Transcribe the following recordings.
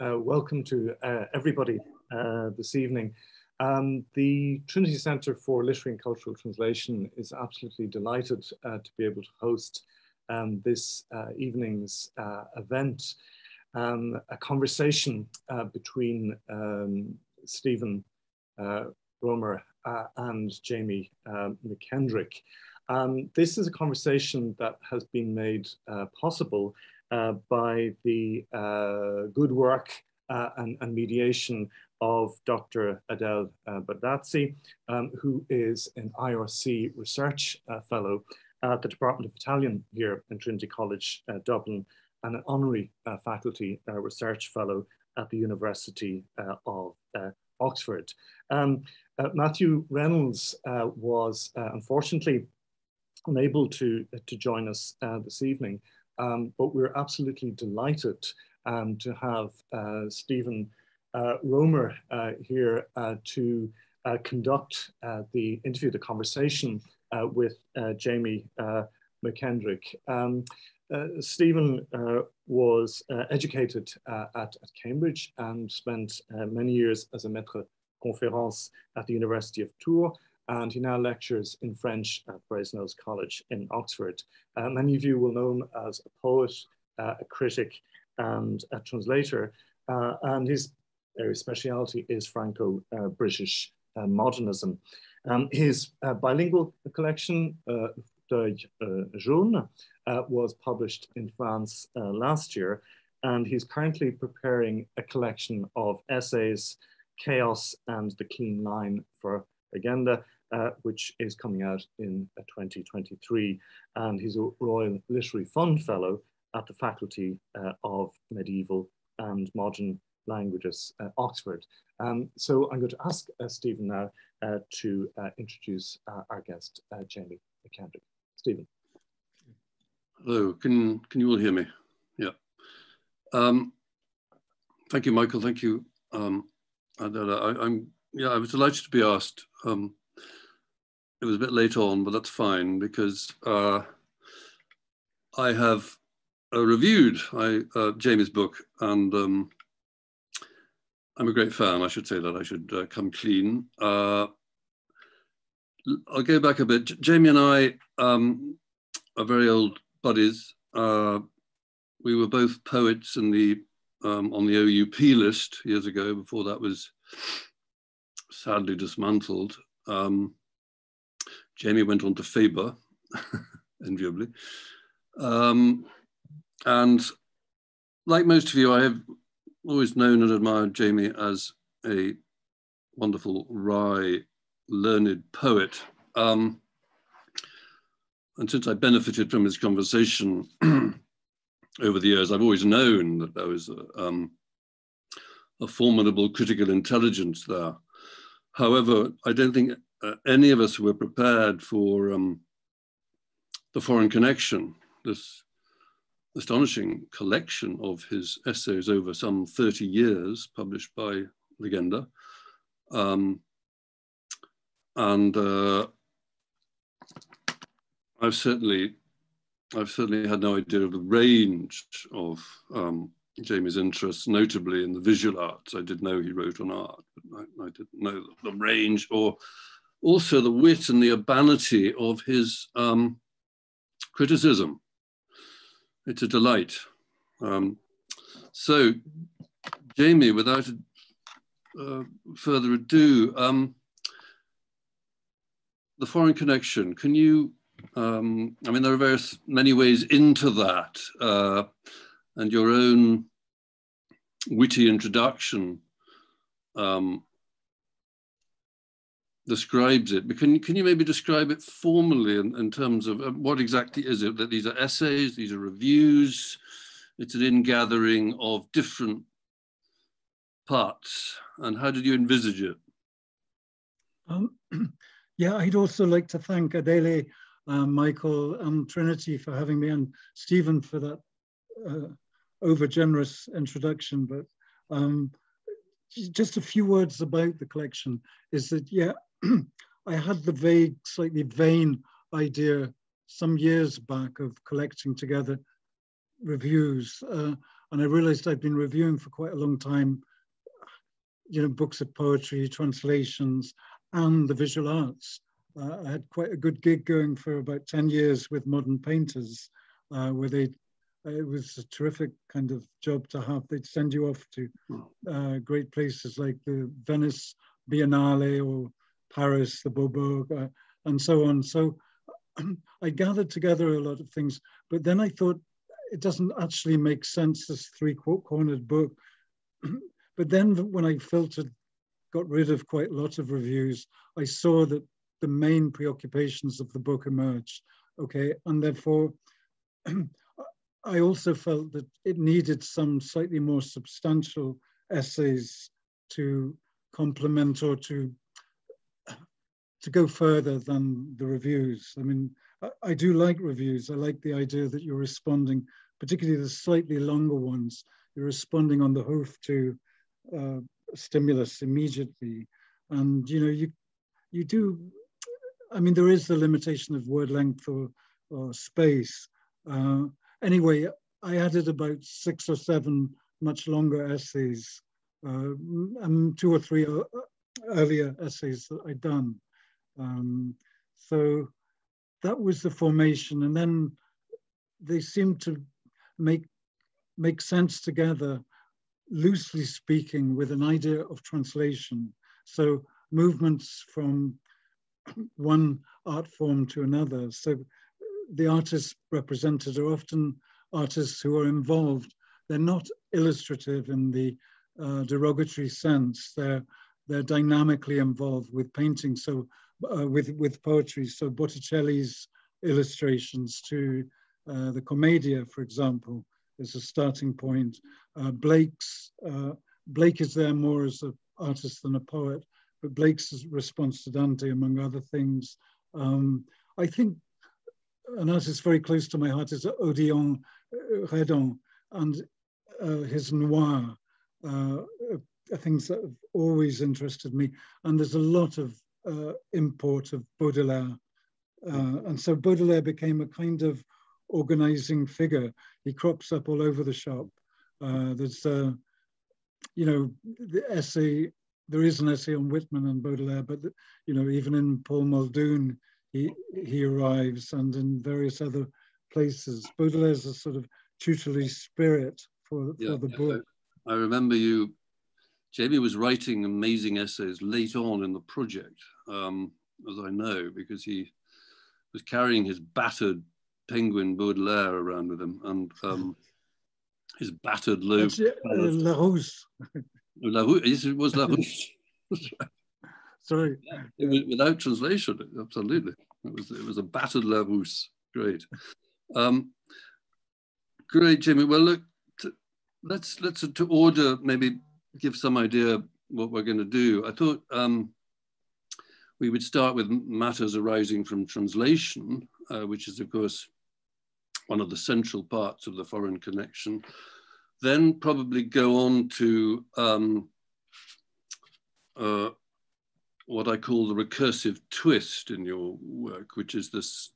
Welcome to everybody this evening. The Trinity Centre for Literary and Cultural Translation is absolutely delighted to be able to host this evening's event, a conversation between Stephen Romer and Jamie McKendrick. This is a conversation that has been made possible by the good work and mediation of Dr. Adele Bardazzi, who is an IRC research fellow at the Department of Italian here in Trinity College, Dublin, and an honorary faculty research fellow at the University of Oxford. Matthew Reynolds was unfortunately unable to join us this evening. But we're absolutely delighted to have Stephen Romer here to conduct the interview, the conversation with Jamie McKendrick. Stephen was educated at Cambridge and spent many years as a maître conférence at the University of Tours, and he now lectures in French at Brasenose College in Oxford. Many of you will know him as a poet, a critic, and a translator, and his area of speciality is Franco-British modernism. His bilingual collection, Deuil Jaune, was published in France last year, and he's currently preparing a collection of essays, Chaos and the Clean Line for Agenda, which is coming out in 2023, and he's a Royal Literary Fund Fellow at the Faculty of Medieval and Modern Languages, Oxford. So I'm going to ask Stephen now to introduce our guest, Jamie McKendrick. Stephen. Hello, can you all hear me? Yeah. Thank you, Michael, thank you. I was delighted to be asked. It was a bit late on, but that's fine because I have reviewed Jamie's book, and I'm a great fan. I should say that. I should come clean. I'll go back a bit. Jamie and I are very old buddies. We were both poets in the on the OUP list years ago, before that was sadly dismantled. Jamie went on to Faber, enviably. And like most of you, I have always known and admired Jamie as a wonderful, wry, learned poet. And since I benefited from his conversation over the years, I've always known that there was a formidable critical intelligence there. However, I don't think any of us were prepared for The Foreign Connection, this astonishing collection of his essays over some 30 years, published by Legenda. I've certainly had no idea of the range of Jamie's interests, notably in the visual arts. I did know he wrote on art, but I didn't know the range or also the wit and the urbanity of his criticism. It's a delight. So, Jamie, without further ado, The Foreign Connection, can you, I mean, there are many ways into that. And your own witty introduction describes it. But can you maybe describe it formally in terms of what exactly is it? That these are essays, these are reviews, it's an ingathering of different parts. And how did you envisage it? Yeah, I'd also like to thank Adele, Michael, and Trinity for having me, and Stephen for that over generous introduction, but just a few words about the collection is that, yeah, I had the vague, slightly vain idea some years back of collecting together reviews. And I realized I'd been reviewing for quite a long time, you know, books of poetry, translations, and the visual arts. I had quite a good gig going for about 10 years with Modern Painters, where they, it was a terrific kind of job to have. They'd send you off to great places like the Venice Biennale or Paris, the Beaubourg, and so on. So I gathered together a lot of things, but then I thought it doesn't actually make sense, this three-cornered book. But then when I filtered, got rid of quite a lot of reviews, I saw that the main preoccupations of the book emerged, okay? And therefore, I also felt that it needed some slightly more substantial essays to complement or to go further than the reviews. I mean, I do like reviews. I like the idea that you're responding, particularly the slightly longer ones, you're responding on the hoof to stimulus immediately. And, you know, you do, I mean, there is the limitation of word length or space. Anyway, I added about 6 or 7 much longer essays, and 2 or 3 earlier essays that I'd done. So that was the formation, and then they seemed to make sense together, loosely speaking, with an idea of translation. So movements from one art form to another. So the artists represented are often artists who are involved. They're not illustrative in the derogatory sense. They're dynamically involved with painting. So with poetry, so Botticelli's illustrations to the Commedia, for example, is a starting point. Blake is there more as an artist than a poet, but Blake's response to Dante, among other things. I think an artist very close to my heart is Odilon Redon, and his noir, things that have always interested me. And there's a lot of import of Baudelaire. And so Baudelaire became a kind of organizing figure. He crops up all over the shop. There's, you know, the essay, there is an essay on Whitman and Baudelaire, but, you know, even in Paul Muldoon, he arrives, and in various other places. Baudelaire's a sort of tutelary spirit for the book. I remember you, Jamie was writing amazing essays late on in the project, as I know, because he was carrying his battered Penguin Baudelaire around with him, and his battered loaf. La Rousse. La Rousse, yes, it was La Rousse. Sorry. Yeah, it was, without translation, absolutely. It was a battered La Rousse. Great. Great, Jamie. Well, look, let's to order maybe give some idea what we're going to do. I thought we would start with matters arising from translation, which is, of course, one of the central parts of the foreign connection. Then probably go on to what I call the recursive twist in your work, which is this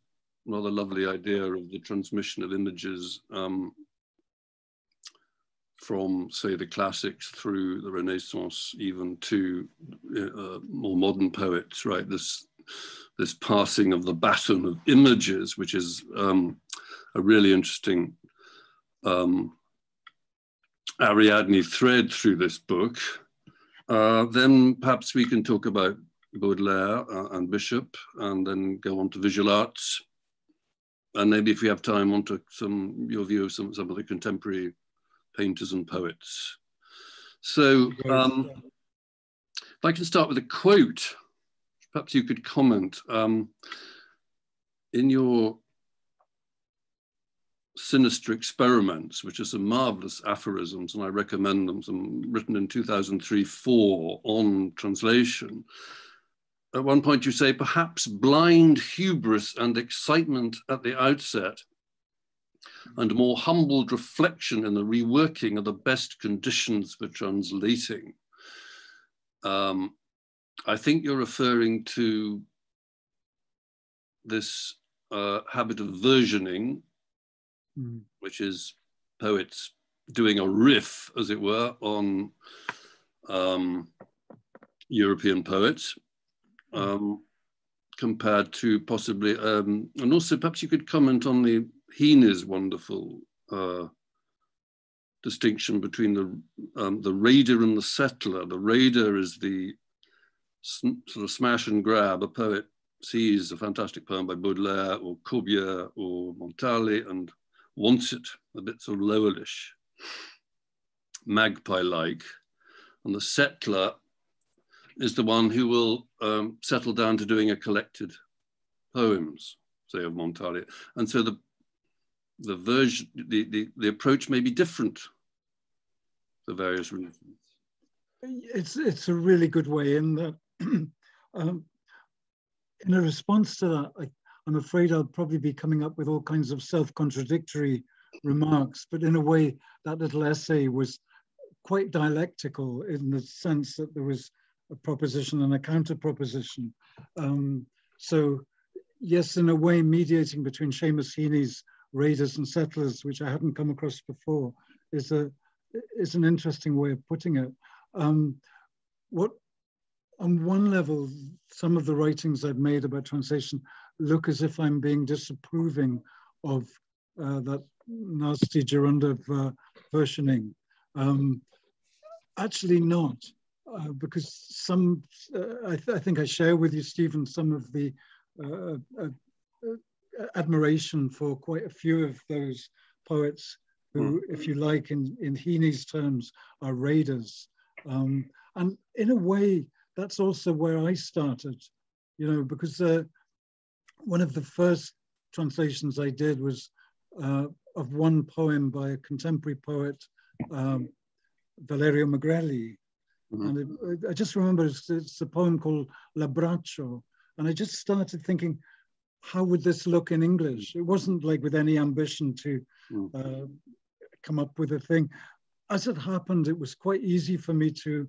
rather lovely idea of the transmission of images from, say, the classics through the Renaissance, even to more modern poets, right? This passing of the baton of images, which is a really interesting Ariadne thread through this book. Then perhaps we can talk about Baudelaire and Bishop, and then go on to visual arts. And maybe if we have time, on to your view of some of the contemporary painters and poets. So if I can start with a quote, perhaps you could comment. In your Sinister Experiments, which are some marvelous aphorisms, and I recommend them, some written in 2003-04 on translation, at one point you say, perhaps blind hubris and excitement at the outset, and more humbled reflection in the reworking are the best conditions for translating. I think you're referring to this habit of versioning, which is poets doing a riff, as it were, on European poets, compared to possibly, and also perhaps you could comment on the Heene's wonderful distinction between the raider and the settler. The raider is the sort of smash and grab. A poet sees a fantastic poem by Baudelaire or Commedia or Montale and wants it, a bit sort of Lowellish, magpie-like. And the settler is the one who will settle down to doing a collected poems, say of Montale. And so the approach may be different for various reasons. It's a really good way in that. In a response to that, I'm afraid I'll probably be coming up with all kinds of self-contradictory remarks, but in a way, that little essay was quite dialectical in the sense that there was a proposition and a counter-proposition. So yes, in a way, mediating between Seamus Heeney's raiders and settlers, which I hadn't come across before, is an interesting way of putting it. On one level, some of the writings I've made about translation look as if I'm being disapproving of that nasty gerundive versioning. Actually not, because some, I think I share with you, Stephen, some of the admiration for quite a few of those poets who, if you like, in Heeney's terms, are raiders. And in a way, that's also where I started, you know, because one of the first translations I did was of one poem by a contemporary poet, Valerio Magrelli. And I just remember it's a poem called L'Abbraccio. And I just started thinking, how would this look in English? It wasn't like with any ambition to come up with a thing. As it happened, it was quite easy for me to,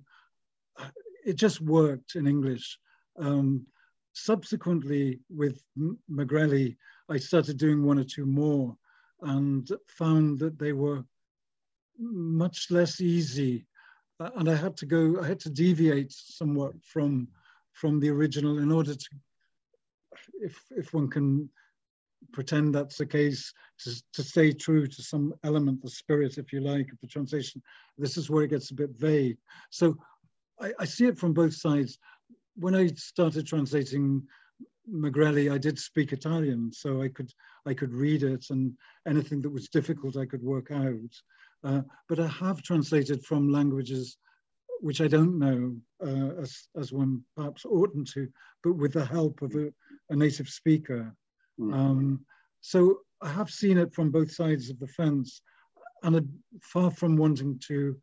it just worked in English. Subsequently, with Magrelli, I started doing one or two more and found that they were much less easy. And I had to deviate somewhat from the original in order to, if one can pretend that's the case, to stay true to some element, the spirit, if you like, of the translation. This is where it gets a bit vague. So I see it from both sides. When I started translating Magrelli, I did speak Italian, so I could read it, and anything that was difficult I could work out. But I have translated from languages which I don't know, as one perhaps oughtn't to, but with the help of a native speaker. So I have seen it from both sides of the fence, and far from wanting to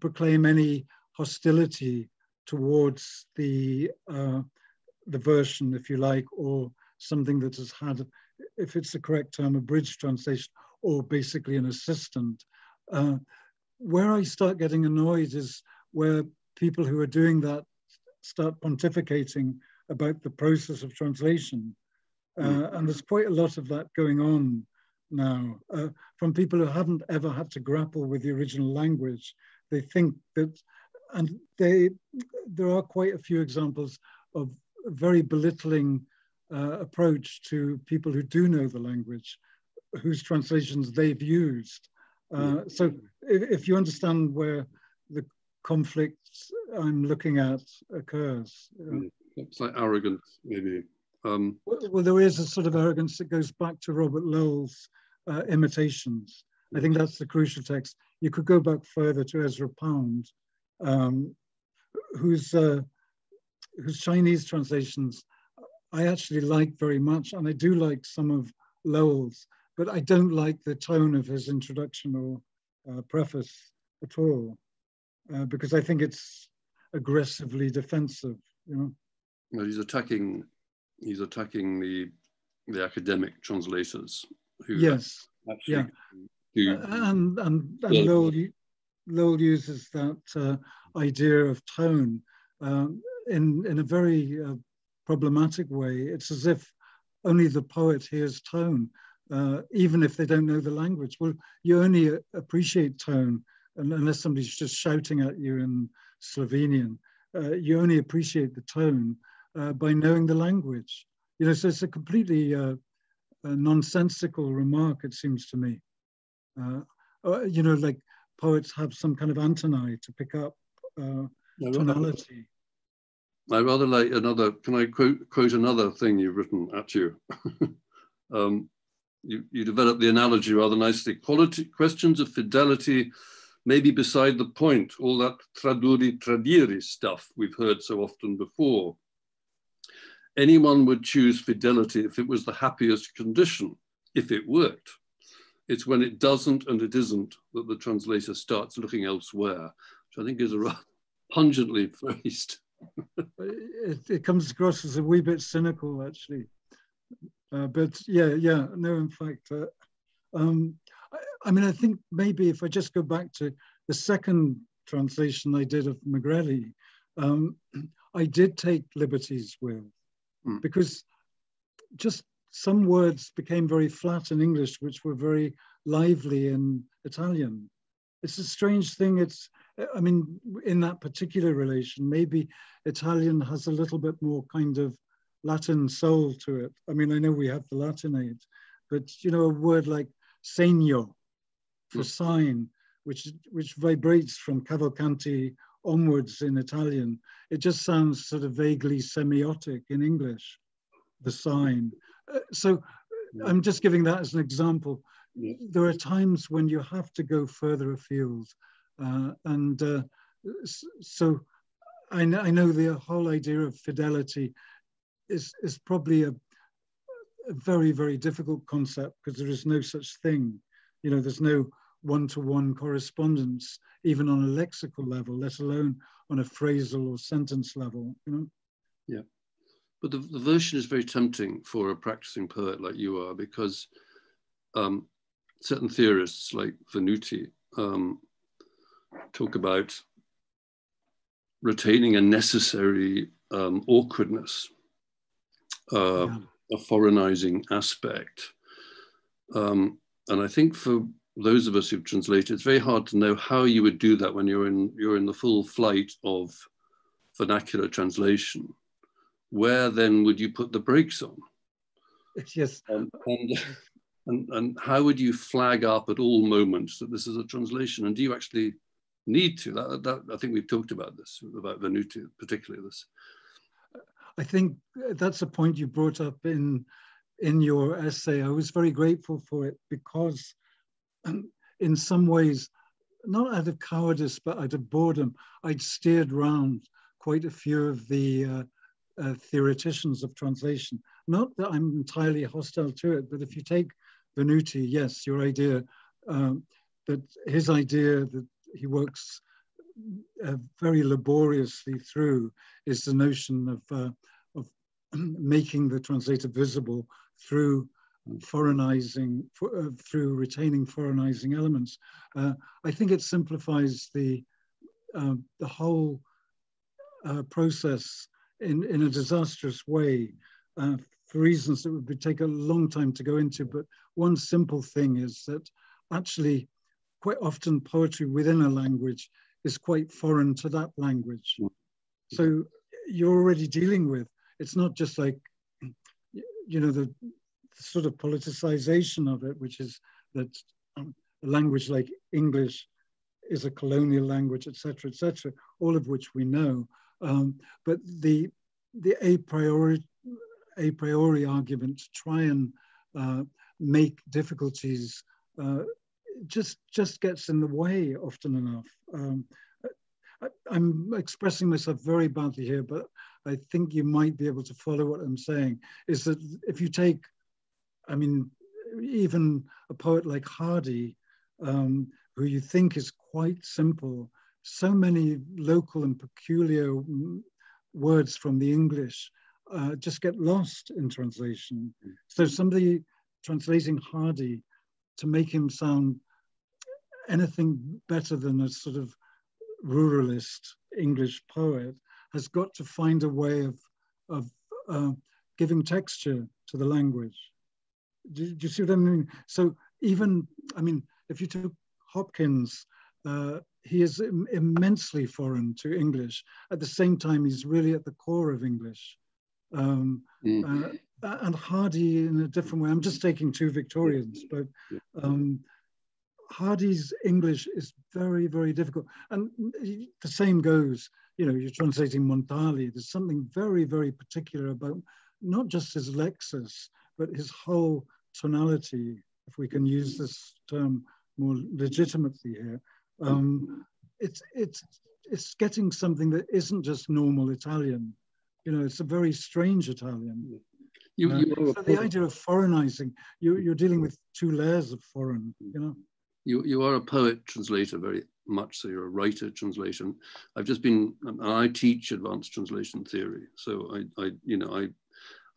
proclaim any hostility towards the version, if you like, or something that has had, if it's the correct term, a bridge translation, or basically an assistant. Where I start getting annoyed is where people who are doing that start pontificating about the process of translation. And there's quite a lot of that going on now from people who haven't ever had to grapple with the original language. They think that, there are quite a few examples of a very belittling approach to people who do know the language, whose translations they've used. So if you understand where the conflicts I'm looking at occurs. It's like arrogance, maybe. Well, there is a sort of arrogance that goes back to Robert Lowell's Imitations. I think that's the crucial text. You could go back further to Ezra Pound, whose Chinese translations I actually like very much, and I do like some of Lowell's, but I don't like the tone of his introduction or preface at all, because I think it's aggressively defensive, you know? No, he's attacking the academic translators who— Yes, yeah. And Lowell uses that idea of tone in a very problematic way. It's as if only the poet hears tone. even if they don't know the language. Well, you only appreciate tone, and unless somebody's just shouting at you in Slovenian, you only appreciate the tone by knowing the language. You know, so it's a completely nonsensical remark, it seems to me. You know, like poets have some kind of antony to pick up tonality. I rather like another, can I quote another thing you've written at you? You developed the analogy rather nicely. Questions of fidelity may be beside the point, all that traduri tradiri stuff we've heard so often before. Anyone would choose fidelity if it was the happiest condition, if it worked. It's when it doesn't and it isn't that the translator starts looking elsewhere, which I think is a rather pungently phrased. It comes across as a wee bit cynical, actually. But yeah, no, in fact, I mean, I think maybe if I just go back to the second translation I did of Magrelli, I did take liberties with, because just some words became very flat in English, which were very lively in Italian. It's a strange thing. It's, I mean, in that particular relation, maybe Italian has a little bit more kind of Latin soul to it. I mean, I know we have the Latinate, but you know, a word like segno, for sign, which vibrates from Cavalcanti onwards in Italian, it just sounds sort of vaguely semiotic in English, the sign. So I'm just giving that as an example. There are times when you have to go further afield. So I know the whole idea of fidelity is probably a very, very difficult concept, because there is no such thing. You know, there's no one-to-one correspondence, even on a lexical level, let alone on a phrasal or sentence level, you know? Yeah, but the version is very tempting for a practicing poet like you are, because certain theorists like Venuti talk about retaining a necessary awkwardness, a foreignizing aspect. And I think for those of us who've translated, it's very hard to know how you would do that when you're in the full flight of vernacular translation. Where then would you put the brakes on? Yes. And how would you flag up at all moments that this is a translation? And do you actually need to? I think we've talked about this, about Venuti particularly. This, I think that's a point you brought up in your essay. I was very grateful for it, because in some ways, not out of cowardice, but out of boredom, I'd steered round quite a few of the theoreticians of translation. Not that I'm entirely hostile to it, but if you take Venuti, yes, your idea, that his idea that he works very laboriously through is the notion of making the translator visible through foreignizing, through retaining foreignizing elements. I think it simplifies the whole process in a disastrous way, for reasons that would take a long time to go into. But one simple thing is that actually quite often poetry within a language is quite foreign to that language. So you're already dealing with, it's not just like, you know, the sort of politicization of it, which is that a language like English is a colonial language, et cetera, all of which we know. But the a priori argument to try and make difficulties just gets in the way often enough. I'm expressing myself very badly here, but I think you might be able to follow what I'm saying, is that if you take, I mean, even a poet like Hardy, who you think is quite simple, so many local and peculiar words from the English just get lost in translation. So somebody translating Hardy to make him sound anything better than a sort of ruralist English poet has got to find a way of giving texture to the language. Do you see what I mean? So even, I mean, if you took Hopkins, he is immensely foreign to English. At the same time, he's really at the core of English. And Hardy in a different way. I'm just taking two Victorians, but Hardy's English is very, very difficult. And the same goes, you know, you're translating Montale. There's something very, very particular about not just his lexis, but his whole tonality, if we can use this term more legitimately here. It's getting something that isn't just normal Italian. You know, it's a very strange Italian. So the idea of foreignizing, you're dealing with two layers of foreign, you know. You are a poet translator very much, so you're a writer translation. I teach advanced translation theory. So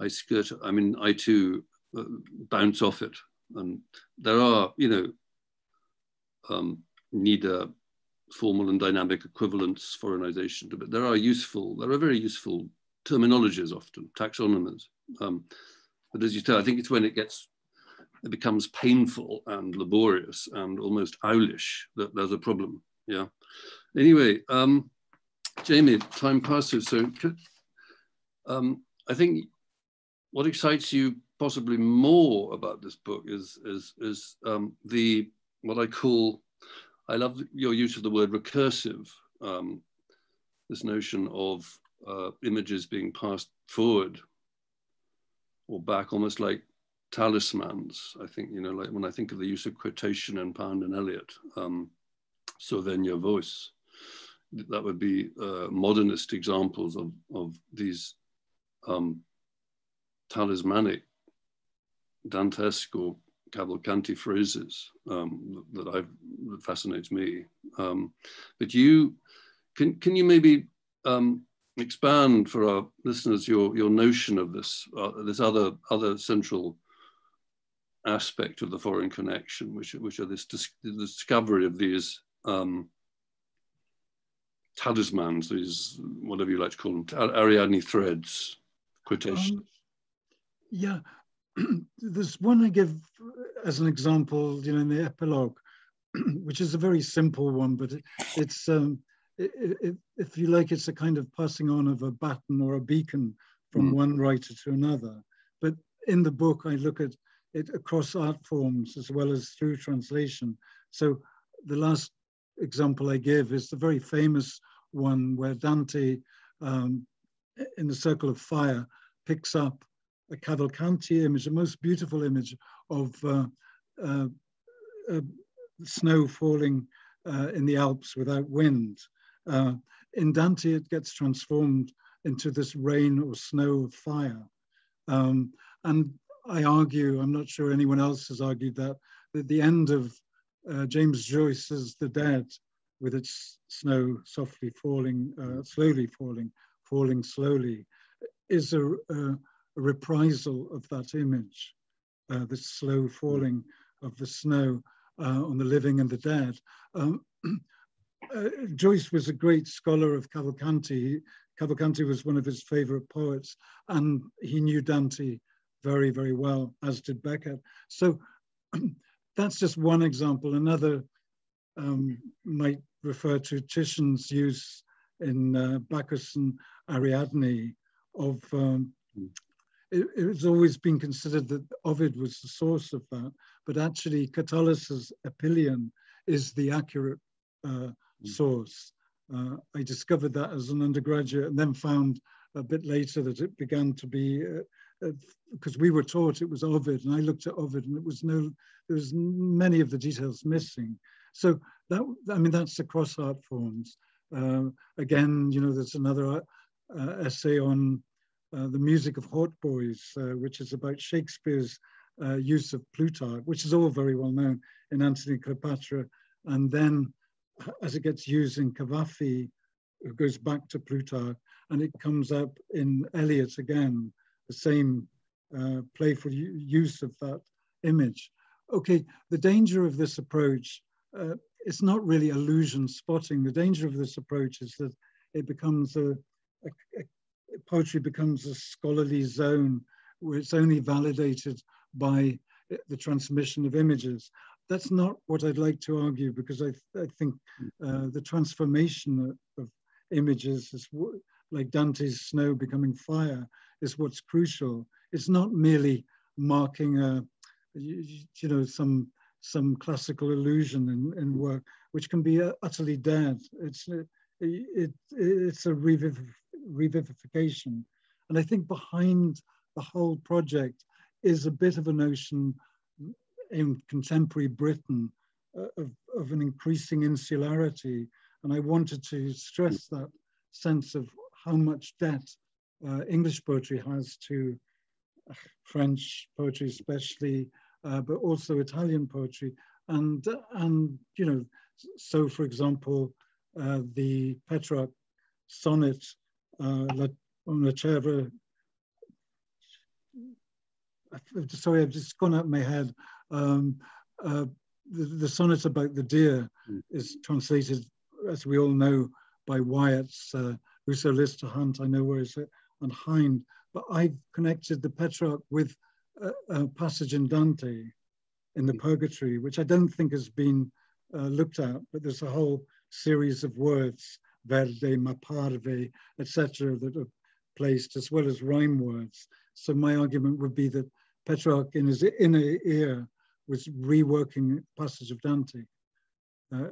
I skirt, I mean, I too bounce off it. And there are, you know, neither formal and dynamic equivalents foreignization, but there are very useful terminologies often, taxonomies. But as you say, I think it's when it becomes painful and laborious and almost owlish that there's a problem, yeah. Anyway, Jamie, time passes, so I think what excites you possibly more about this book is the, what I call, I love your use of the word recursive, this notion of images being passed forward or back, almost like talismans. I think, you know, like when I think of the use of quotation in Pound and Eliot, so then your voice, that would be modernist examples of these talismanic Dantesque or Cavalcanti phrases that fascinates me. But you, can you maybe expand for our listeners your notion of this this other central aspect of the foreign connection, which are this discovery of these talismans, these whatever you like to call them, Ariadne threads, quotations. Yeah. There's one I give as an example, you know, in the epilogue, which is a very simple one, but it's if you like, it's a kind of passing on of a baton or a beacon from one writer to another. But in the book, I look at it across art forms as well as through translation. So the last example I give is the very famous one where Dante, in the Circle of Fire, picks up a Cavalcanti image, a most beautiful image of snow falling in the Alps without wind. In Dante, it gets transformed into this rain or snow of fire. And I argue, I'm not sure anyone else has argued that the end of James Joyce's The Dead, with its snow softly falling, slowly falling, falling slowly, is a reprisal of that image, the slow falling of the snow on the living and the dead. Joyce was a great scholar of Cavalcanti. Cavalcanti was one of his favorite poets, and he knew Dante very, very well, as did Beckett. So that's just one example. Another might refer to Titian's use in Bacchus and Ariadne of It has always been considered that Ovid was the source of that, but actually Catullus's Apuleian is the accurate source. I discovered that as an undergraduate, and then found a bit later that it began to be, because we were taught it was Ovid, and I looked at Ovid, and there was many of the details missing. So that, I mean, that's the cross art forms. Again, you know, there's another essay on the music of hautboys, which is about Shakespeare's use of Plutarch, which is all very well known in Antony and Cleopatra. And then as it gets used in Cavafy, it goes back to Plutarch, and it comes up in Eliot again, the same playful use of that image. Okay, the danger of this approach, it's not really allusion spotting. The danger of this approach is that it becomes poetry becomes a scholarly zone where it's only validated by the transmission of images. That's not what I'd like to argue, because I think the transformation of images is like Dante's snow becoming fire is what's crucial. It's not merely marking a, you know, some classical illusion in work, which can be utterly dead. It's a revivification. And I think behind the whole project is a bit of a notion in contemporary Britain of an increasing insularity. And I wanted to stress that sense of how much debt English poetry has to French poetry especially, but also Italian poetry. And you know, so for example, the Petrarch sonnet, Una Cerva, sorry, I've just gone out of my head. The sonnet about the deer is translated, as we all know, by Wyatt's Whoso lives to hunt, I know where is it, and hind. But I've connected the Petrarch with a passage in Dante, in the Purgatory, which I don't think has been looked at, but there's a whole series of words, verde, maparve, etc., that are placed, as well as rhyme words. So my argument would be that Petrarch, in his inner ear, was reworking passage of Dante.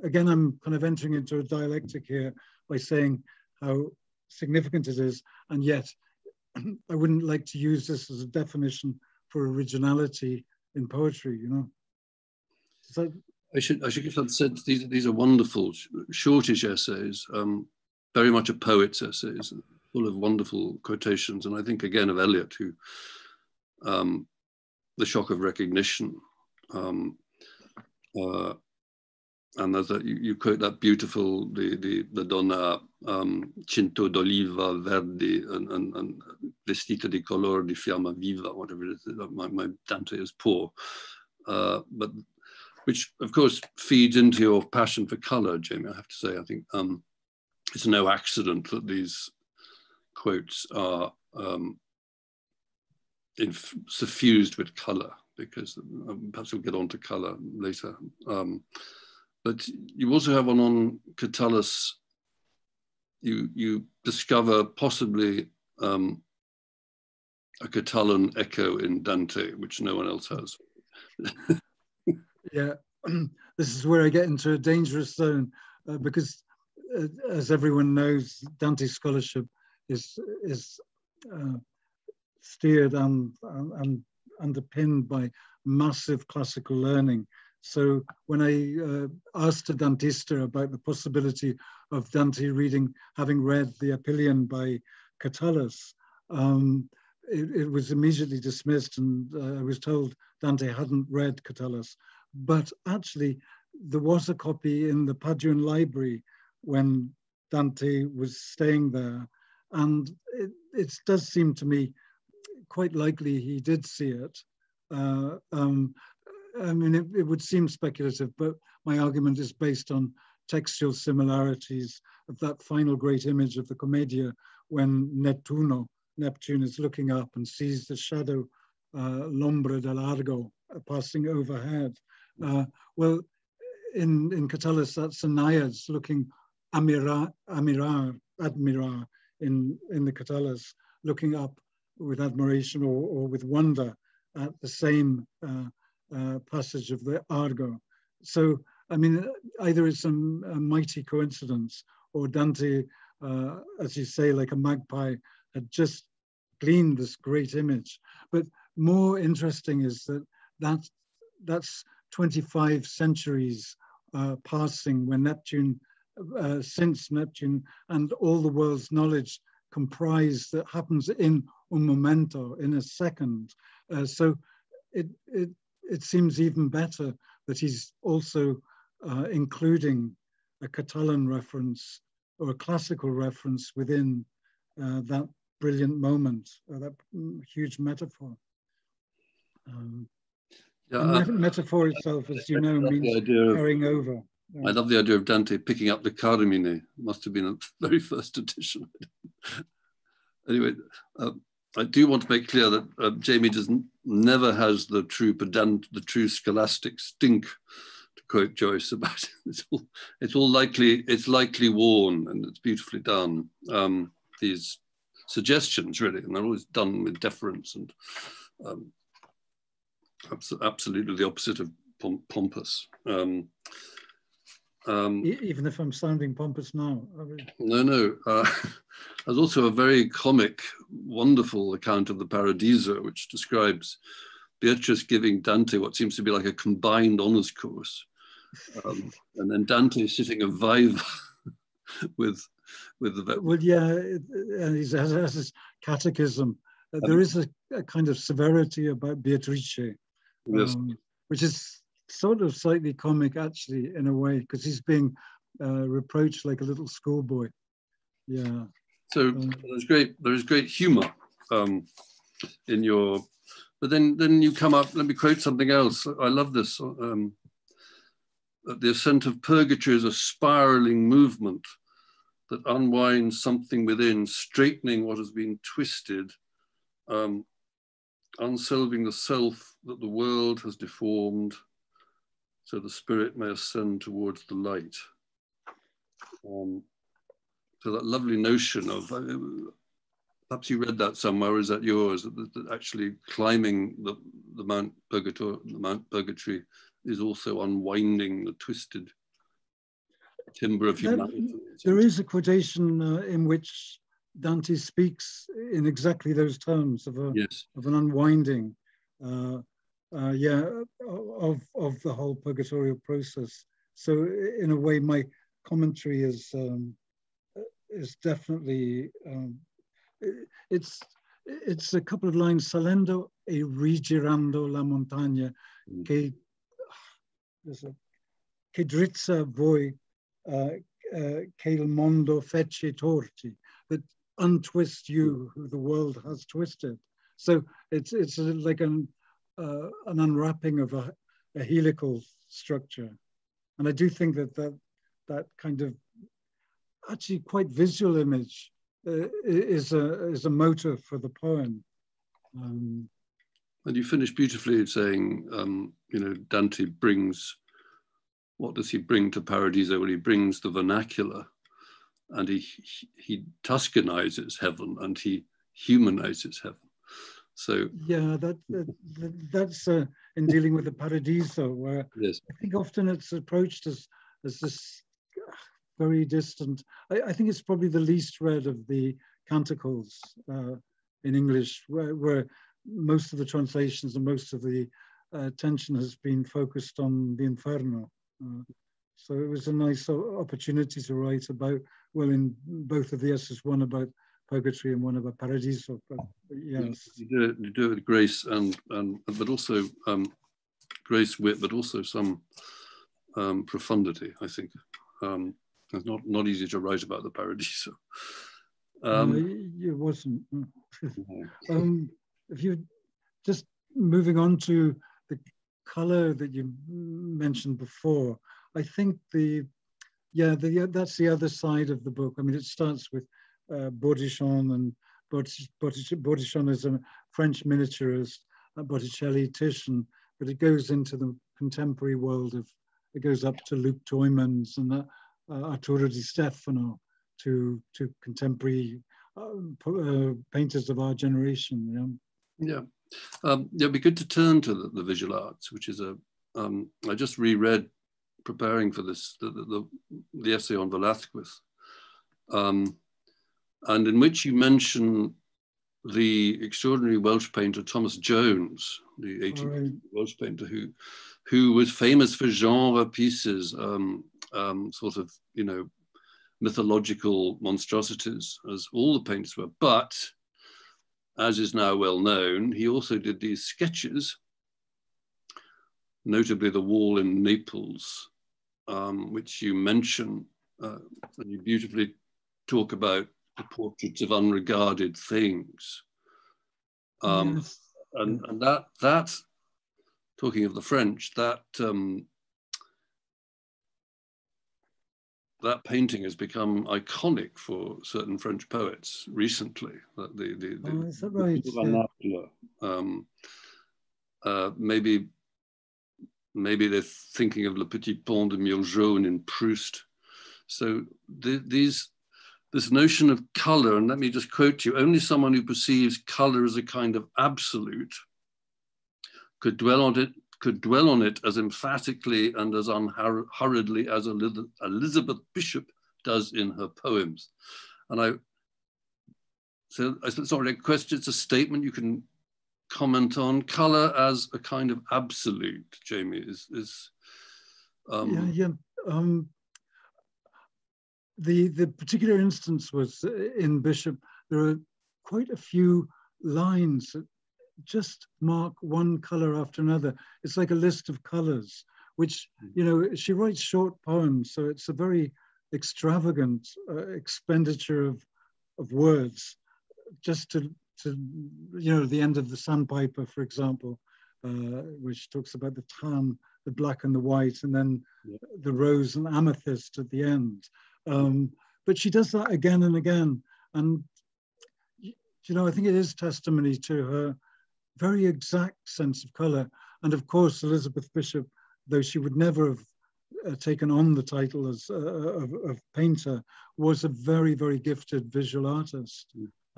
Again, I'm kind of entering into a dialectic here by saying how significant it is, and yet I wouldn't like to use this as a definition for originality in poetry, you know. So I should give that sense. These are wonderful, shortish essays, very much a poet's essays, full of wonderful quotations, and I think again of Eliot, who the shock of recognition, and there's that you quote that beautiful the donna cinto d'oliva verdi and vestito di color di fiamma viva, whatever it is. My Dante is poor, but which of course feeds into your passion for color, Jamie. I have to say, I think it's no accident that these quotes are suffused with color, because perhaps we'll get on to color later. But you also have one on Catullus. You discover possibly a Catalan echo in Dante, which no one else has. Yeah, this is where I get into a dangerous zone, because as everyone knows, Dante's scholarship is steered and underpinned by massive classical learning. So when I asked a Dantista about the possibility of Dante having read the Apelian by Catullus, it was immediately dismissed, and I was told Dante hadn't read Catullus. But actually, there was a copy in the Paduan library when Dante was staying there. And it does seem to me quite likely he did see it. I mean, it would seem speculative, but my argument is based on textual similarities of that final great image of the Commedia when Neptune is looking up and sees the shadow, l'ombra del Argo, passing overhead. Well, in Catullus, that's a naiad looking admirar in the Catullus, looking up with admiration or with wonder at the same passage of the Argo. So, I mean, either it's a mighty coincidence, or Dante, as you say, like a magpie, had just gleaned this great image. But more interesting is that's 25 centuries passing when Neptune, since Neptune, and all the world's knowledge comprised that happens in un momento, in a second. So it seems even better that he's also including a Catalan reference or a classical reference within that brilliant moment, that huge metaphor. Metaphor itself, as you know, means carrying over. Yeah. I love the idea of Dante picking up the Carmine. Must have been a very first edition. Anyway, I do want to make clear that Jamie doesn't never has the true pedant, the true scholastic stink, to quote Joyce about it. It's likely worn, and it's beautifully done. These suggestions, really, and they're always done with deference and absolutely the opposite of pompous. Even if I'm sounding pompous now. No. There's also a very comic, wonderful account of the Paradiso, which describes Beatrice giving Dante what seems to be like a combined honours course. And then Dante sitting a viva with the... Well, yeah, and he has his catechism. There is a kind of severity about Beatrice, yes. Which is sort of slightly comic, actually, in a way, because he's being reproached like a little schoolboy. Yeah. So there is great humour in your. But then you come up. Let me quote something else. I love this. The ascent of Purgatory is a spiralling movement that unwinds something within, straightening what has been twisted, unselving the self that the world has deformed, so the spirit may ascend towards the light. So that lovely notion of, perhaps you read that somewhere, or is that yours? That actually climbing the Mount Purgatory is also unwinding the twisted timber of humanity. There is a quotation in which Dante speaks in exactly those terms of an unwinding. Of the whole purgatorial process. So in a way, my commentary is definitely it's a couple of lines. Salendo e rigirando la montagna, che drizza voi, che il mondo fece torti, that untwist you who the world has twisted. So it's like an unwrapping of a helical structure. And I do think that kind of actually quite visual image is a motive for the poem. And you finish beautifully saying, Dante brings, what does he bring to Paradiso? Well, he brings the vernacular, and he Tuscanizes heaven, and he humanizes heaven. So yeah, that's in dealing with the Paradiso, where yes. I think often it's approached as this very distant. I think it's probably the least read of the canticles in English, where most of the translations and most of the attention has been focused on the Inferno. So it was a nice opportunity to write about, well, in both of the essays, one about Purgatory and one about Paradiso, but yes. You do it with grace and but also grace, wit, but also some profundity, I think. It's not easy to write about the Paradiso. No, it wasn't. If you just moving on to the color that you mentioned before, I think that's the other side of the book. I mean, it starts with Bourdichon, and Bourdichon is a French miniaturist, Botticelli, Titian, but it goes into the contemporary world of, it goes up to Luc Tuymans and Arturo Di Stefano, to contemporary painters of our generation. It'd be good to turn to the visual arts, which is I just reread, preparing for this, the essay on Velázquez. And in which you mention the extraordinary Welsh painter Thomas Jones, the 18th Welsh painter who was famous for genre pieces, sort of, mythological monstrosities, as all the painters were. But, as is now well known, he also did these sketches, notably the wall in Naples, which you mention, and you beautifully talk about the portraits of unregarded things, yes. And that talking of the French, that painting has become iconic for certain French poets recently. That the, the, oh, is that right? Yeah. Maybe they're thinking of Le Petit Pont de Miaujaune in Proust. So this notion of color, and let me just quote you, only someone who perceives color as a kind of absolute could dwell on it as emphatically and as unhurriedly as Elizabeth Bishop does in her poems. And it's not really a question, it's a statement you can comment on. Color as a kind of absolute, Jamie, The particular instance was in Bishop. There are quite a few lines that just mark one color after another. It's like a list of colors, which, you know, she writes short poems, so it's a very extravagant expenditure of words, just to you know, the end of the Sandpiper, for example, which talks about the tan, the black and the white, and then the rose and amethyst at the end. But she does that again and again. And, you know, I think it is testimony to her very exact sense of color. And of course, Elizabeth Bishop, though she would never have taken on the title as of painter, was a very, very gifted visual artist.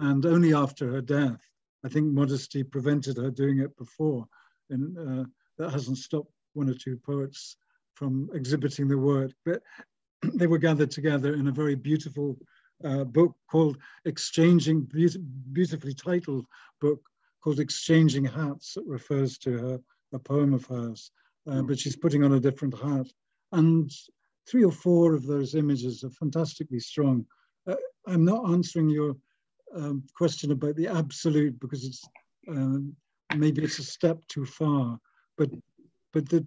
And only after her death, I think modesty prevented her doing it before. And that hasn't stopped one or two poets from exhibiting the work. But they were gathered together in a very beautiful book called Exchanging, beautifully titled book called Exchanging Hats, that refers to a poem of hers. But she's putting on a different hat. And three or four of those images are fantastically strong. I'm not answering your question about the absolute, because it's maybe it's a step too far, but the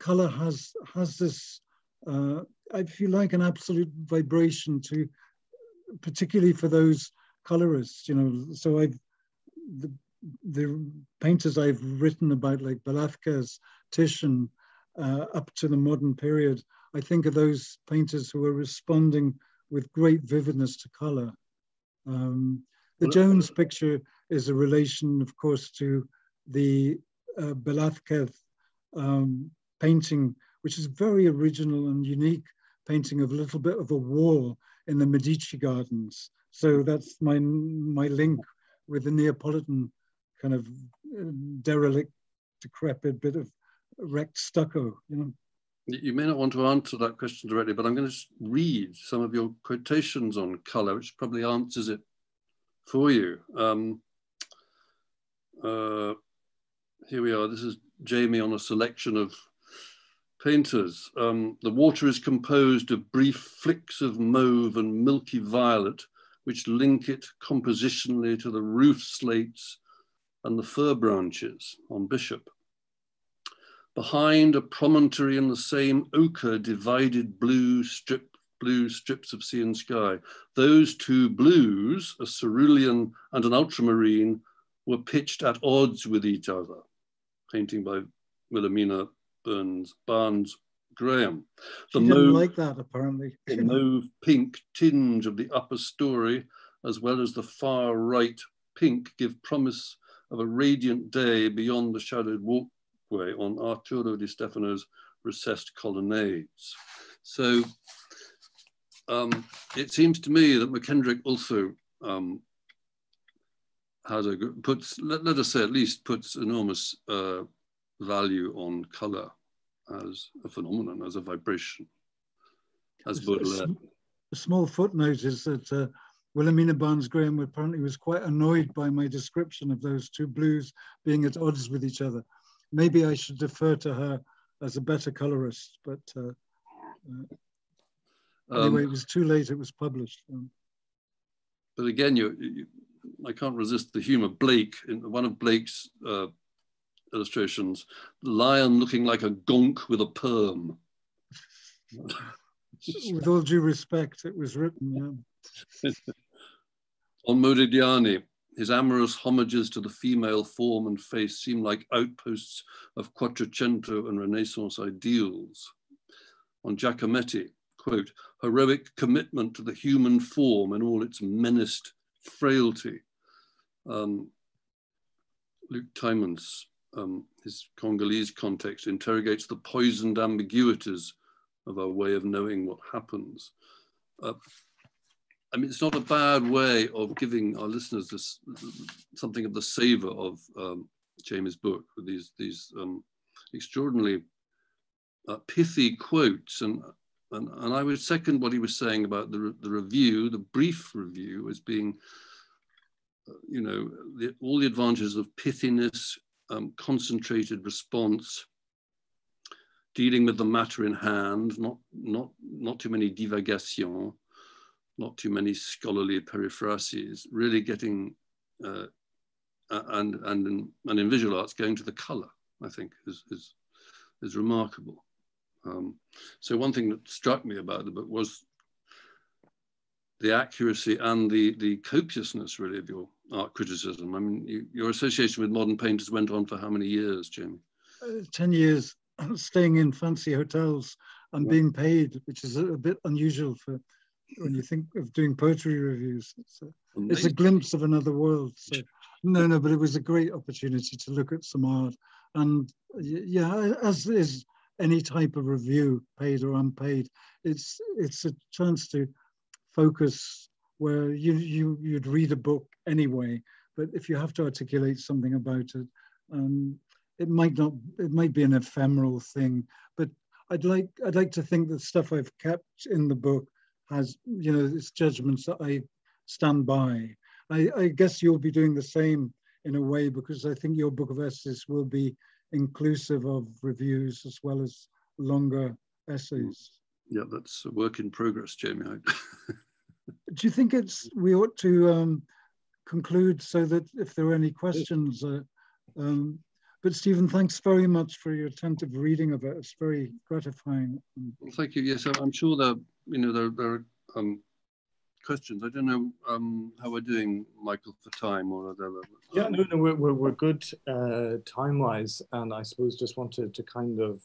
color has this, I feel like, an absolute vibration to, particularly for those colorists, you know. So the painters I've written about, like Velázquez, Titian, up to the modern period, I think of those painters who are responding with great vividness to color. The Jones picture is a relation, of course, to the Velázquez painting, which is a very original and unique painting of a little bit of a wall in the Medici Gardens. So that's my link with the Neapolitan kind of derelict, decrepit bit of wrecked stucco, you know. You may not want to answer that question directly, but I'm going to read some of your quotations on color, which probably answers it for you. Here we are. This is Jamie on a selection of painters. The water is composed of brief flicks of mauve and milky violet, which link it compositionally to the roof slates and the fir branches on Bishop. Behind a promontory in the same ochre divided blue strips of sea and sky. Those two blues, a cerulean and an ultramarine, were pitched at odds with each other. Painting by Wilhelmina Barnes Graham. She didn't like that, apparently. The mauve pink tinge of the upper story, as well as the far right pink, give promise of a radiant day beyond the shadowed walk way on Arturo Di Stefano's recessed colonnades. So it seems to me that McKendrick also puts enormous value on color as a phenomenon, as a vibration, as Baudelaire. A small footnote is that Wilhelmina Barnes Graham apparently was quite annoyed by my description of those two blues being at odds with each other. Maybe I should defer to her as a better colorist, but anyway, it was too late, it was published. But again, I can't resist the humor. Blake, in one of Blake's illustrations, the lion looking like a gonk with a perm. With all due respect, it was written, yeah. On Modigliani. His amorous homages to the female form and face seem like outposts of Quattrocento and Renaissance ideals. On Giacometti, quote, heroic commitment to the human form in all its menaced frailty. Luc Tuymans, his Congolese context, interrogates the poisoned ambiguities of our way of knowing what happens. I mean, it's not a bad way of giving our listeners this, something of the savor of Jamie's book, with these extraordinarily pithy quotes. And I would second what he was saying about the review, the brief review, as being, you know, all the advantages of pithiness, concentrated response, dealing with the matter in hand, not too many divagations, not too many scholarly periphrases, really getting, and in visual arts, going to the color, I think, is remarkable. So one thing that struck me about the book was the accuracy and the copiousness, really, of your art criticism. I mean, your association with modern painters went on for how many years, Jamie? 10 years, staying in fancy hotels and being paid, which is a bit unusual for when you think of doing poetry reviews. It's a glimpse of another world. So. No, but it was a great opportunity to look at some art. And yeah, as is any type of review, paid or unpaid, it's a chance to focus where you'd read a book anyway, but if you have to articulate something about it, it might be an ephemeral thing. But I'd like to think the stuff I've kept in the book has, you know, it's judgments that I stand by. I guess you'll be doing the same in a way, because I think your book of essays will be inclusive of reviews as well as longer essays. Yeah, that's a work in progress, Jamie. Do you think we ought to conclude so that if there are any questions? But Stephen, thanks very much for your attentive reading of it. It's very gratifying. Well, thank you. Yes, I'm sure there are questions. I don't know how we're doing, Michael, for time or whatever. Yeah, no, we're good time-wise, and I suppose just wanted to kind of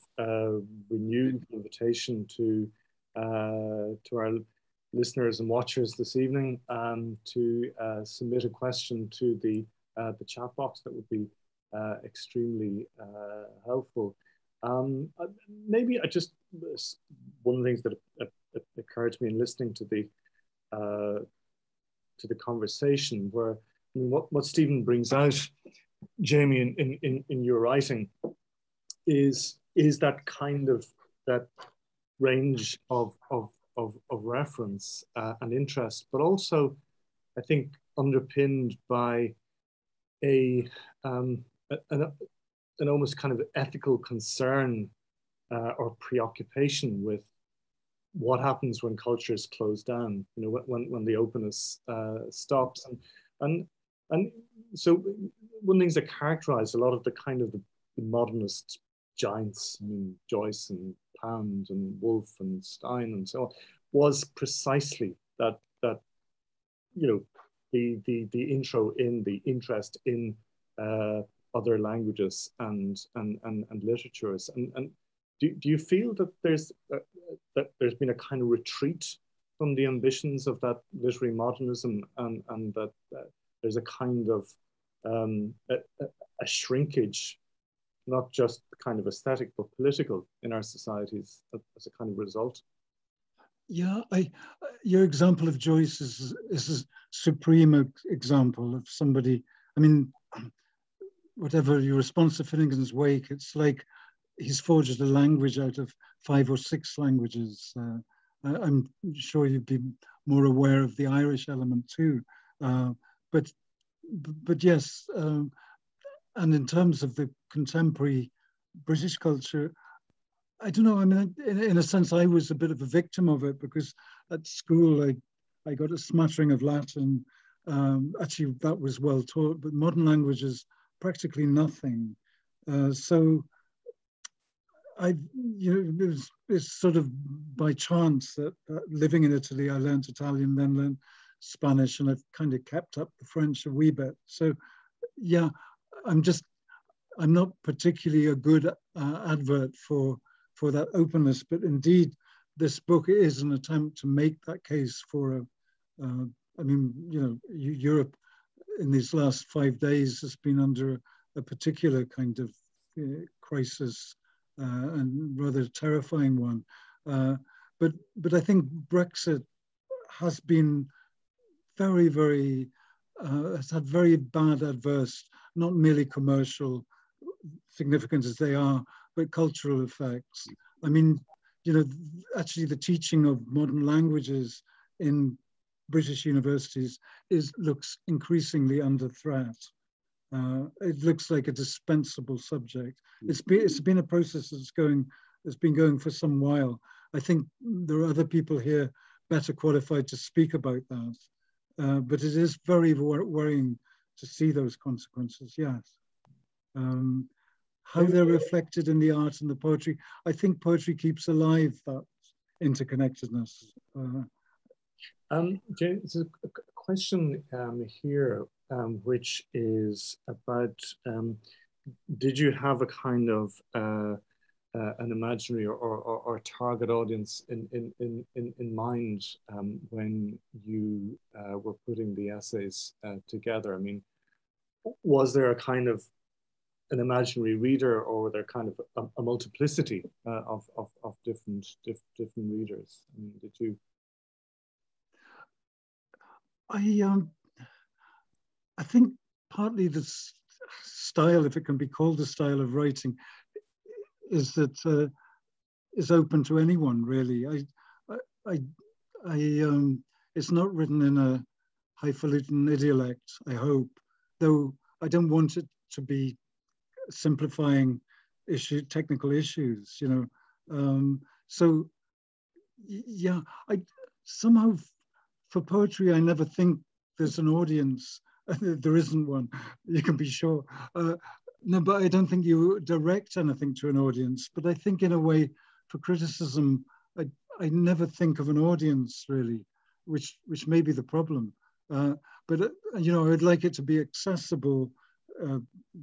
renew the invitation to our listeners and watchers this evening to submit a question to the chat box. That would be extremely helpful. Maybe one of the things that occurred to me in listening to the conversation, where I mean, what Stephen brings out, Jamie, in your writing, is that kind of that range of reference and interest, but also, I think, underpinned by an almost kind of ethical concern or preoccupation with what happens when culture is closed down, you know, when the openness stops, and so one of the things that characterised a lot of the kind of the modernist giants, I mean, Joyce and Pound and Wolfe and Stein and so on, was precisely that you know the intro in the interest in other languages and literatures and. Do you feel that there's been a kind of retreat from the ambitions of that literary modernism, and that there's a kind of a shrinkage, not just kind of aesthetic but political, in our societies as a kind of result? Yeah, your example of Joyce is a supreme example of somebody. I mean, whatever your response to Finnegan's Wake, it's like he's forged a language out of 5 or 6 languages. I'm sure you'd be more aware of the Irish element too. But yes, and in terms of the contemporary British culture, I don't know, I mean, in a sense, I was a bit of a victim of it, because at school, I got a smattering of Latin. Actually, that was well taught, but modern languages, practically nothing. So, it's sort of by chance that living in Italy, I learned Italian, then learned Spanish, and I've kind of kept up the French a wee bit. So, yeah, I'm not particularly a good advert for that openness, but indeed, this book is an attempt to make that case for, Europe in these last 5 days has been under a particular kind of crisis, and rather terrifying one. But I think Brexit has been has had very bad adverse, not merely commercial significant as they are, but cultural effects. I mean, you know, actually the teaching of modern languages in British universities looks increasingly under threat. It looks like a dispensable subject. It's been a process that's been going for some while. I think there are other people here better qualified to speak about that. But it is very worrying to see those consequences, yes. How they're reflected in the art and the poetry. I think poetry keeps alive that interconnectedness. There's a question here, which is about, did you have a kind of an imaginary or target audience in mind when you were putting the essays together? I mean, was there a kind of an imaginary reader, or they're kind of a multiplicity of different readers? I mean, did you? I think partly the style, if it can be called the style of writing, is that is open to anyone really. It's not written in a highfalutin idiolect, I hope, though I don't want it to be simplifying technical issues, you know. So yeah, I somehow for poetry I never think there's an audience. There isn't one, you can be sure. No, but I don't think you direct anything to an audience. But I think in a way for criticism, I never think of an audience really, which may be the problem. But you know, I'd like it to be accessible.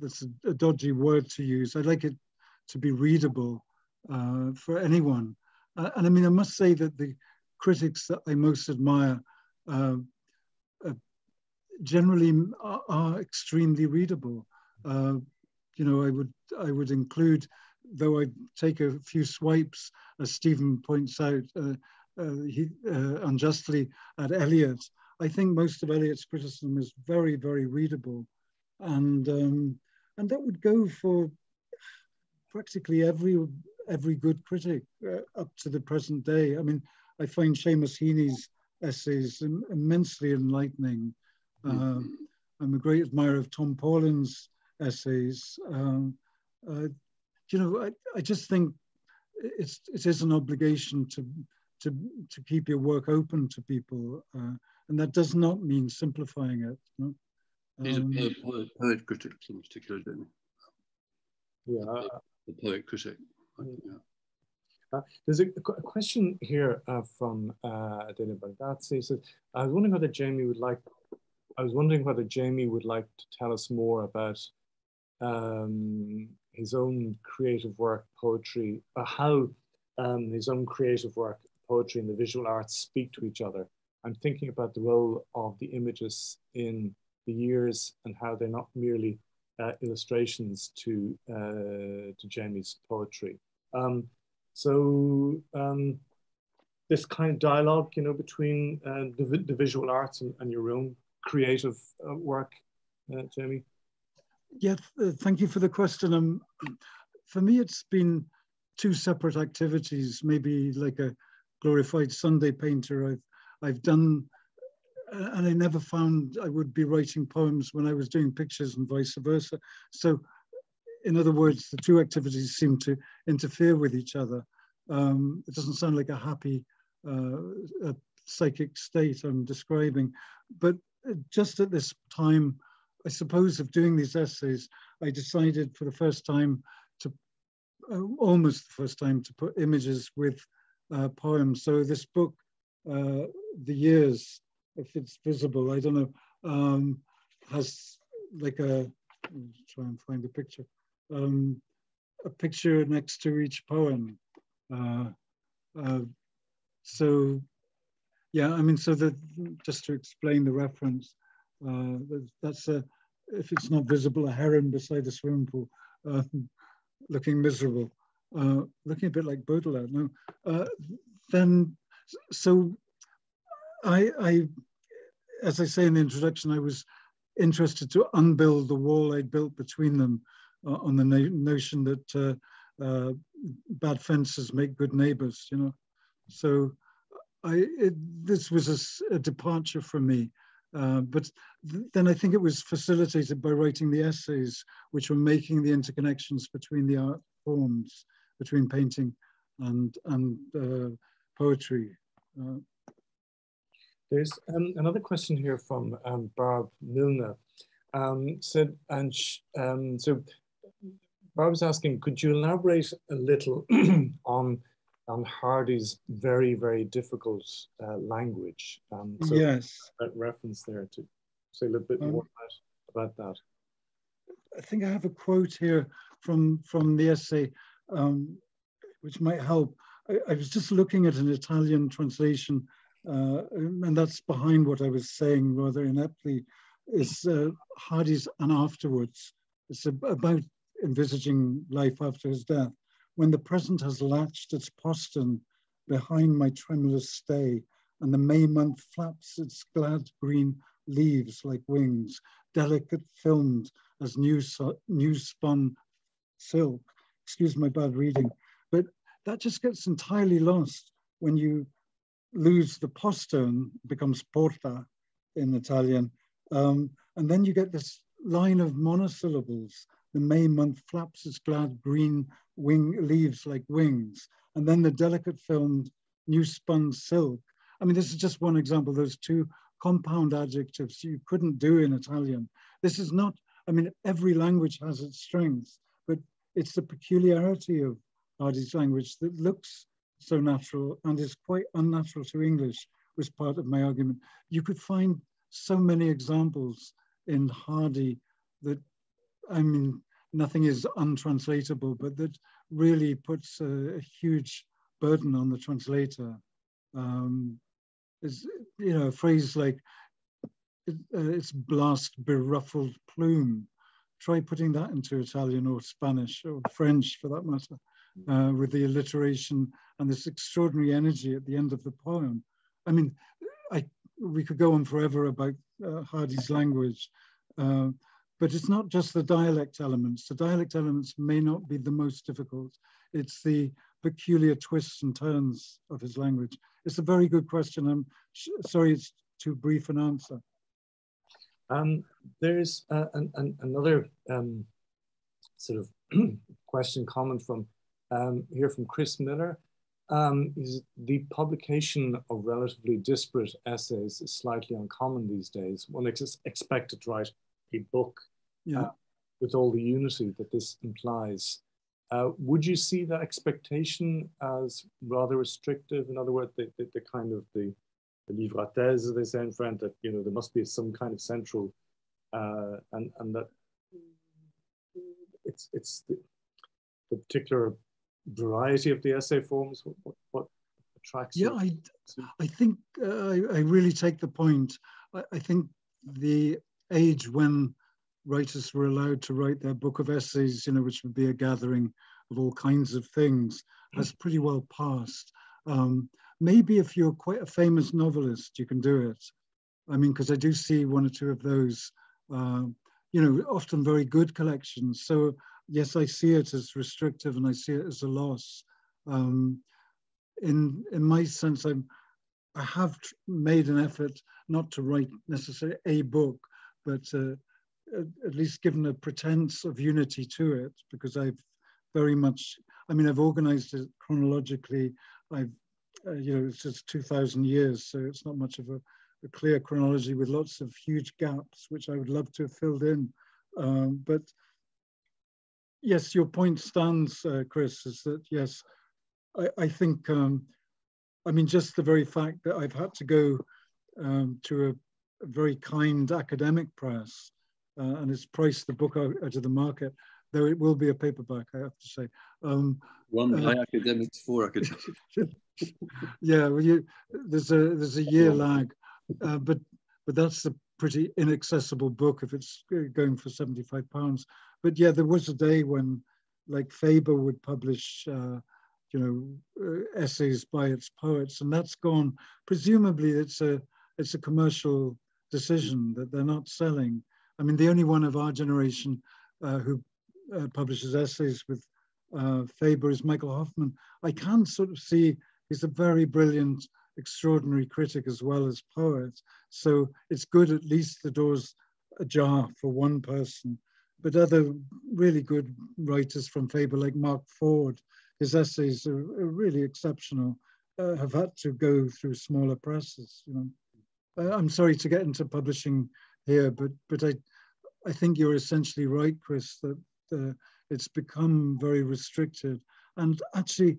That's a dodgy word to use. I'd like it to be readable for anyone. And I mean, I must say that the critics that I most admire generally are extremely readable. You know, I would include, though I take a few swipes, as Stephen points out, unjustly, at Eliot. I think most of Eliot's criticism is very, very readable. And that would go for practically every good critic up to the present day. I mean, I find Seamus Heaney's essays immensely enlightening. I'm a great admirer of Tom Paulin's essays. You know, I just think it is an obligation to keep your work open to people, and that does not mean simplifying it. No? These are poet critics in particular, don't they? Yeah. The poet critic. Yeah. There's a question here from Adele Bardazzi. So I was wondering whether Jamie would like to tell us more about his own creative work, poetry, how his own creative work, poetry, and the visual arts speak to each other. I'm thinking about the role of the images in the years and how they're not merely illustrations to Jamie's poetry. This kind of dialogue, you know, between the visual arts and your own creative work, Jamie? Yeah, thank you for the question. For me, it's been two separate activities, maybe like a glorified Sunday painter. I've done, and I never found I would be writing poems when I was doing pictures and vice versa. So in other words, the two activities seem to interfere with each other. It doesn't sound like a happy psychic state I'm describing, but just at this time, I suppose, of doing these essays, I decided for the first time to, almost the first time, to put images with poems. So this book, The Years, if it's visible, I don't know, has like try and find a picture next to each poem. So, yeah, I mean, so that, just to explain the reference, that's if it's not visible, a heron beside a swimming pool. looking miserable, looking a bit like Baudelaire. No, then so I, as I say in the introduction, I was interested to unbuild the wall I'd built between them on the notion that bad fences make good neighbors, you know. So this was a departure for me. But then I think it was facilitated by writing the essays, which were making the interconnections between the art forms, between painting and poetry. There's another question here from Barb Milner. So Barb was asking, could you elaborate a little on Hardy's very, very difficult language? So yes. That reference there to say a little bit more about that. I think I have a quote here from the essay, which might help. I was just looking at an Italian translation, and that's behind what I was saying rather ineptly, is Hardy's "And Afterwards." It's about envisaging life after his death. When the present has latched its postern behind my tremulous stay, and the May month flaps its glad green leaves like wings, delicate filmed as new spun silk. Excuse my bad reading, but that just gets entirely lost when you lose the postern, becomes porta in Italian, and then you get this line of monosyllables. The May month flaps its glad green leaves like wings, and then the delicate filmed new spun silk. I mean, this is just one example. Those two compound adjectives you couldn't do in Italian. This is not, I mean, every language has its strengths, but it's the peculiarity of Hardy's language that looks so natural and is quite unnatural to English, was part of my argument. You could find so many examples in Hardy that, I mean, nothing is untranslatable, but that really puts a huge burden on the translator. It's, you know, a phrase like, it's blast beruffled plume. Try putting that into Italian or Spanish or French, for that matter, with the alliteration and this extraordinary energy at the end of the poem. I mean, we could go on forever about Hardy's language. But it's not just the dialect elements. The dialect elements may not be the most difficult. It's the peculiar twists and turns of his language. It's a very good question. I'm sorry it's too brief an answer. There's another sort of question, comment from here from Chris Miller. Is the publication of relatively disparate essays is slightly uncommon these days. One is expected to write a book, yeah, with all the unity that this implies. Would you see that expectation as rather restrictive? In other words, the kind of the livre à thèse, they say in French, that, you know, there must be some kind of central, and that it's the particular variety of the essay forms what attracts you? Yeah, I think I really take the point. I think the age when writers were allowed to write their book of essays, you know, which would be a gathering of all kinds of things, has pretty well passed. Maybe if you're quite a famous novelist, you can do it. I mean, because I do see one or two of those, you know, often very good collections. So yes, I see it as restrictive and I see it as a loss. In my sense, I have made an effort not to write necessarily a book, but at least given a pretense of unity to it, because I've very much, I mean, I've organized it chronologically. I've, you know, it's just 2000 years, so it's not much of a clear chronology with lots of huge gaps, which I would love to have filled in. But yes, your point stands, Chris, is that, yes, I think, I mean, just the very fact that I've had to go to a very kind academic press, and it's priced the book out of the market, though it will be a paperback, I have to say. One by academics for academics. Yeah, well, there's a year lag, but that's a pretty inaccessible book if it's going for £75. But yeah, there was a day when like Faber would publish, essays by its poets, and that's gone. Presumably, it's a commercial decision that they're not selling. I mean, the only one of our generation who publishes essays with Faber is Michael Hoffman. I can sort of see he's a very brilliant, extraordinary critic as well as poet. So it's good at least the door's ajar for one person. But other really good writers from Faber, like Mark Ford, his essays are really exceptional, have had to go through smaller presses. You know, I'm sorry to get into publishing here, but I think you're essentially right, Chris, that it's become very restricted. And actually,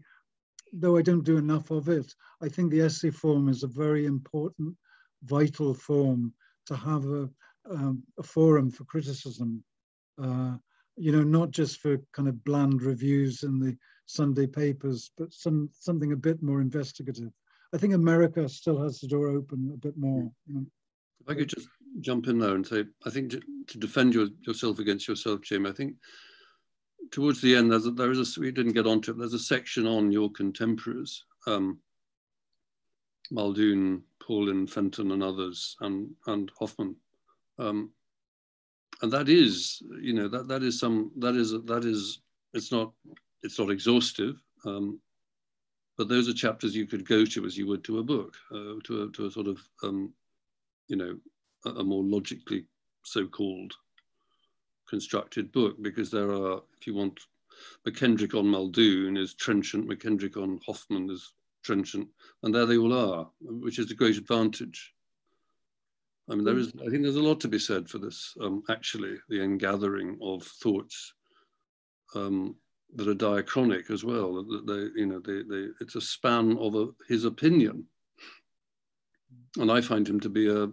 though I don't do enough of it, I think the essay form is a very important, vital form to have a forum for criticism. Not just for kind of bland reviews in the Sunday papers, but something a bit more investigative. I think America still has the door open a bit more. You know. If I could just jump in there and say, I think to defend yourself against yourself, Jamie, I think towards the end, we didn't get onto it, there's a section on your contemporaries, Muldoon, Paulin, Fenton and others, and Hoffman. And that is, it's not exhaustive, but those are chapters you could go to as you would to a book, to a sort of, a more logically so-called constructed book, because there are, if you want, McKendrick on Muldoon is trenchant, McKendrick on Hoffman is trenchant, and there they all are, which is a great advantage. I mean, I think there's a lot to be said for this, actually, the ingathering of thoughts that are diachronic as well. It's a span of his opinion. And I find him to be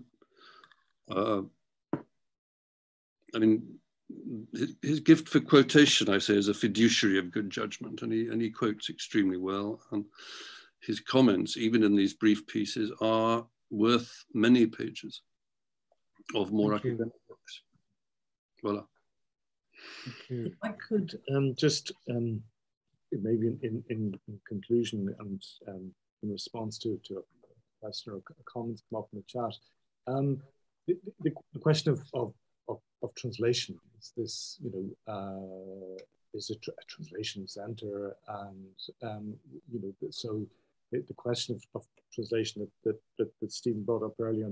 his gift for quotation, I say, is a fiduciary of good judgment, and he quotes extremely well. And his comments, even in these brief pieces, are worth many pages of more academic books. Voila. If I could maybe in conclusion and in response to a question or a comment come up in the chat, the question of translation is this, is it a translation center, and so the question of translation that Stephen brought up earlier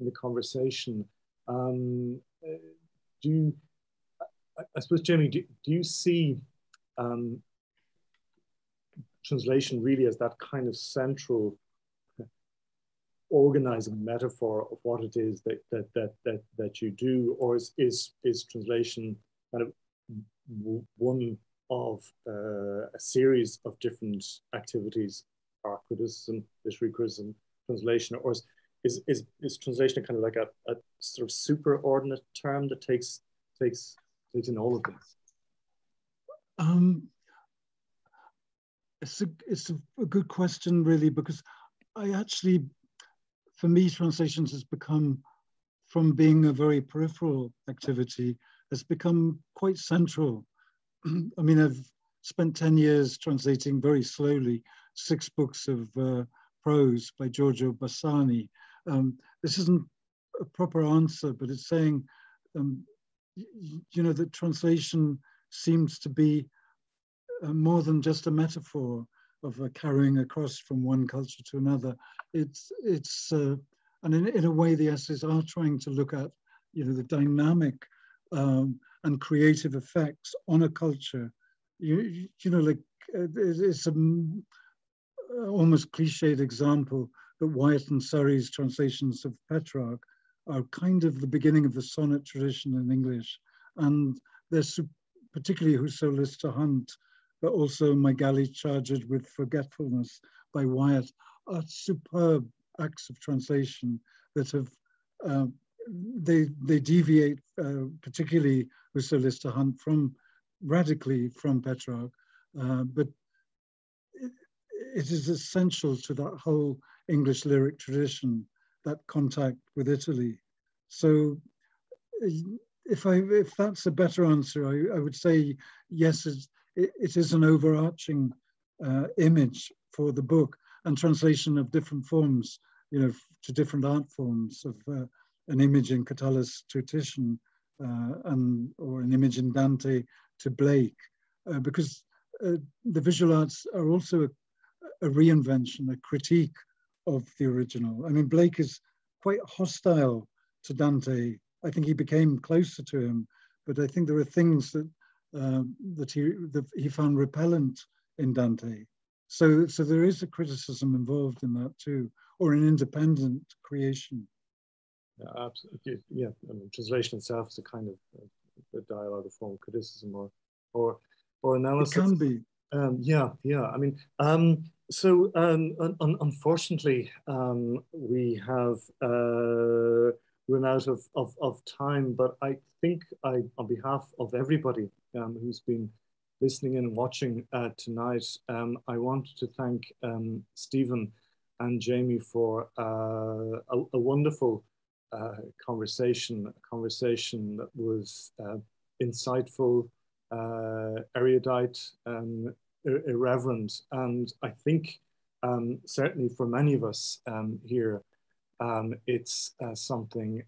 in the conversation. I suppose, Jamie, do you see translation really as that kind of central organizing metaphor of what it is that you do, or is translation kind of one of a series of different activities, art criticism, literary criticism, translation, or is translation kind of like a sort of superordinate term that takes in all of this? It's a good question, really, because for me, translations has become, from being a very peripheral activity, has become quite central. I mean, I've spent 10 years translating very slowly 6 books of prose by Giorgio Bassani. This isn't a proper answer, but it's saying, that translation seems to be more than just a metaphor of carrying across from one culture to another. And in a way, the essays are trying to look at, the dynamic and creative effects on a culture. It's an almost cliched example that Wyatt and Surrey's translations of Petrarch are kind of the beginning of the sonnet tradition in English. And they're particularly Whoso List to Hunt, but also My Galley Charged with Forgetfulness by Wyatt, are superb acts of translation that have, they deviate, particularly Whoso List to Hunt, radically from Petrarch, but it is essential to that whole English lyric tradition, that contact with Italy. So if that's a better answer, I would say yes, it is an overarching image for the book, and translation of different forms, you know, to different art forms of an image in Catullus to Titian, or an image in Dante to Blake, because the visual arts are also a reinvention, a critique of the original. I mean, Blake is quite hostile to Dante. I think he became closer to him, but I think there are things that that he found repellent in Dante. So there is a criticism involved in that too, or an independent creation. Yeah, absolutely. Yeah, I mean, translation itself is a kind of a dialogue, a form of criticism, or analysis. It can be. Yeah. I mean, unfortunately, we have run out of time. But I think on behalf of everybody who's been listening and watching tonight, I wanted to thank Stephen and Jamie for a wonderful conversation that was insightful, erudite, irreverent, and I think certainly for many of us here, it's something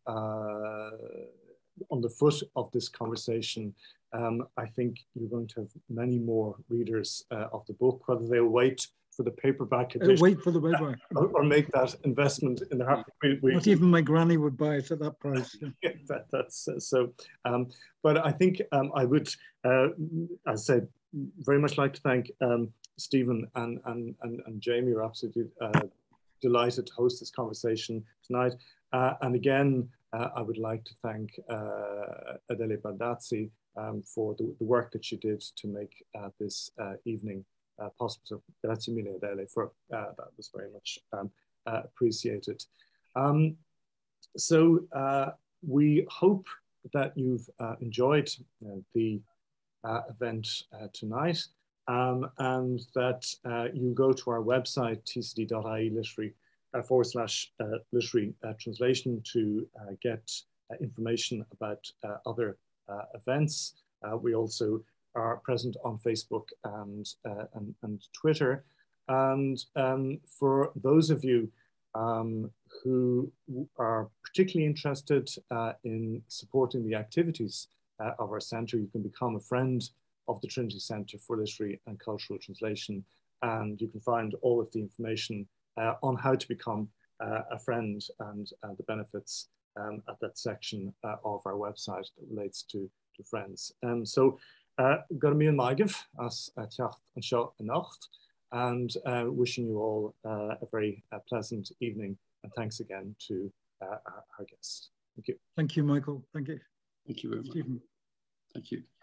on the foot of this conversation. I think you're going to have many more readers of the book, whether they'll wait for the paperback edition, or make that investment in the heart. Not even my granny would buy it at that price. Yeah, that's so. But I think I would, as I said, very much like to thank Stephen and Jamie. We're absolutely delighted to host this conversation tonight. And again, I would like to thank Adele Bardazzi for the work that she did to make this evening possible. So, grazie mille, Adele, for that was very much appreciated. So we hope that you've enjoyed the event tonight, and that you go to our website, tcd.ie /literary-translation, to get information about other events. We also are present on Facebook and Twitter. And for those of you who are particularly interested in supporting the activities of our centre, you can become a friend of the Trinity Centre for Literary and Cultural Translation, and you can find all of the information on how to become a friend and the benefits at that section of our website that relates to friends. So, Garmin Magev, as Tjacht and Shah Nacht, and wishing you all a very pleasant evening, and thanks again to our guests. Thank you. Thank you, Michael. Thank you. Thank you very much. Thank you.